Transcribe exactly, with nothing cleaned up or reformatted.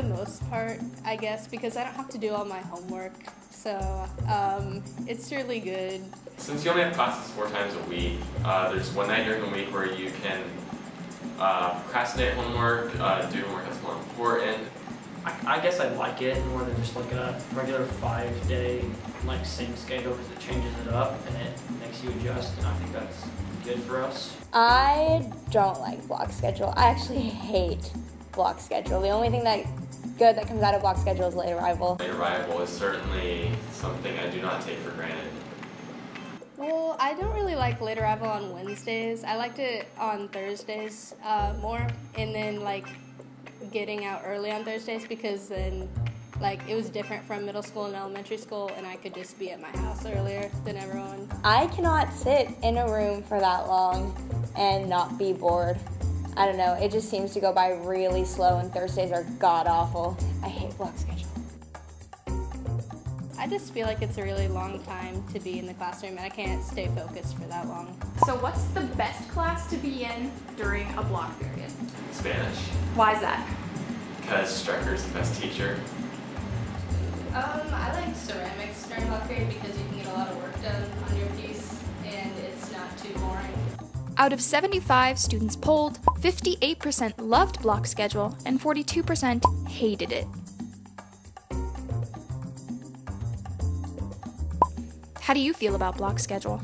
the most part, I guess, because I don't have to do all my homework. So um, it's really good. Since you only have classes four times a week, uh, there's one night during the week where you can uh, procrastinate homework, uh, do homework that's more important. I, I guess I like it more than just like a regular five-day like same schedule, because it changes it up and it makes you adjust, and I think that's good for us. I don't like block schedule. I actually hate block schedule. The only thing that good that comes out of block schedule is late arrival. Late arrival is certainly something I do not take for granted. Well, I don't really like late arrival on Wednesdays. I liked it on Thursdays uh, more, and then like getting out early on Thursdays, because then like it was different from middle school and elementary school, and I could just be at my house earlier than everyone. I cannot sit in a room for that long and not be bored. I don't know, it just seems to go by really slow, and Thursdays are god-awful. I hate block schedule. I just feel like it's a really long time to be in the classroom, and I can't stay focused for that long. So what's the best class to be in during a block period? Spanish. Why is that? Because Stricker's the best teacher. Um, I like ceramics during block period because you can get a lot of work done on your piece, and it's not too boring. Out of seventy-five students polled, fifty-eight percent loved block schedule and forty-two percent hated it. How do you feel about block schedule?